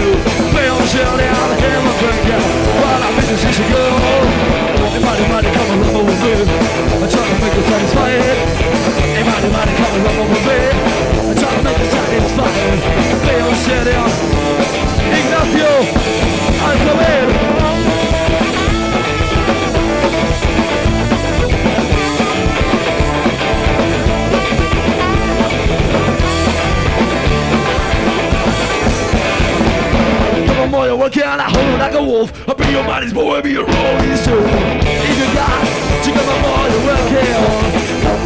you. We'll chill down and we'll drink you while our business is to go. Everybody come and rumble with me. I'm trying to make you satisfied. Everybody come and rumble with me. I'm trying to make you satisfied. We'll chill down. Ignacio Alcover. Working on a hole like a wolf. I'll be your body's boy, I'll be your rolling soul. If you got to get my boy to work here,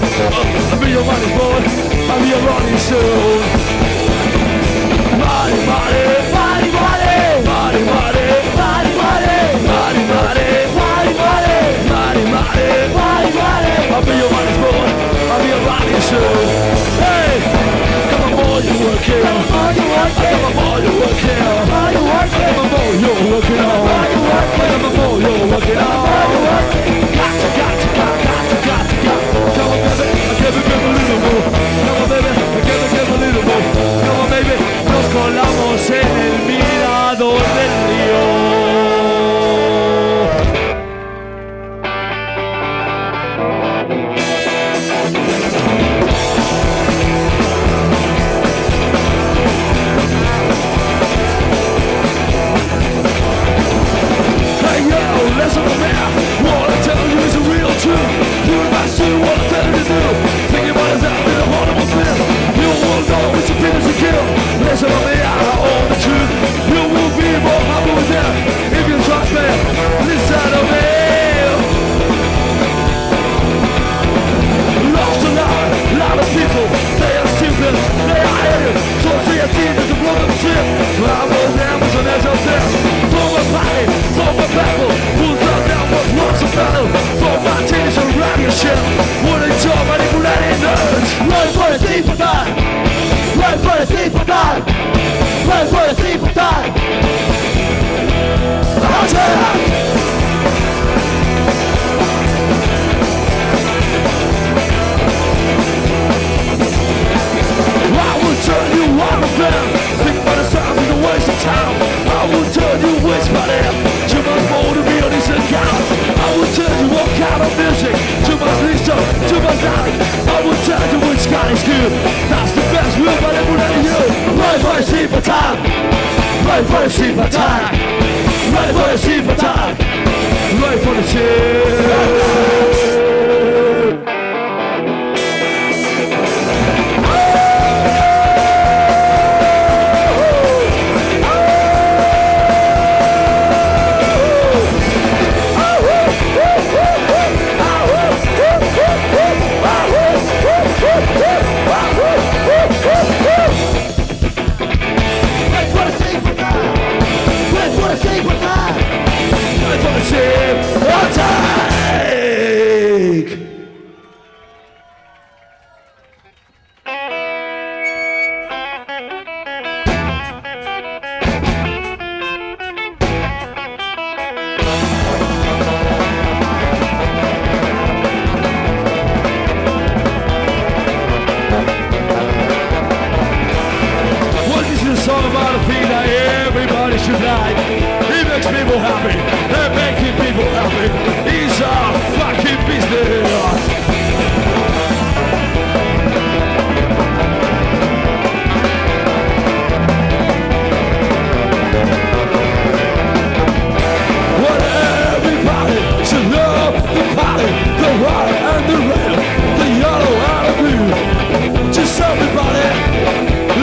I'll be your body's boy, I'll be your rolling soul. Body, I'll be your body's boy, I'll be your rolling soul. Hey, come on boy, you work here. Come on boy, you work here. Everybody,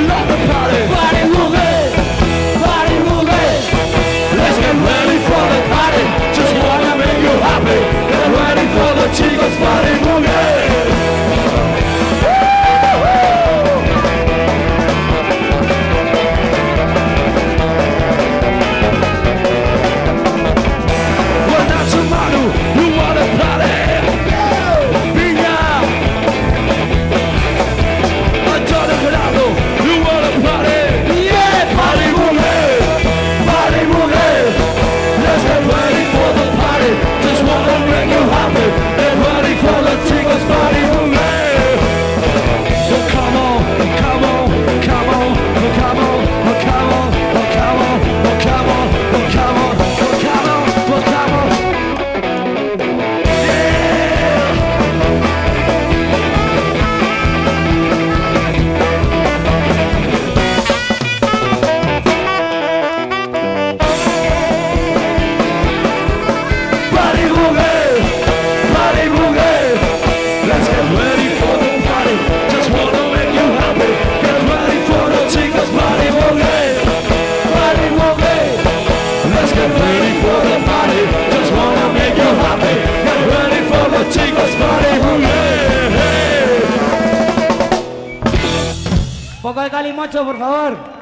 love the party. Body moving, de Calimacho, por favor.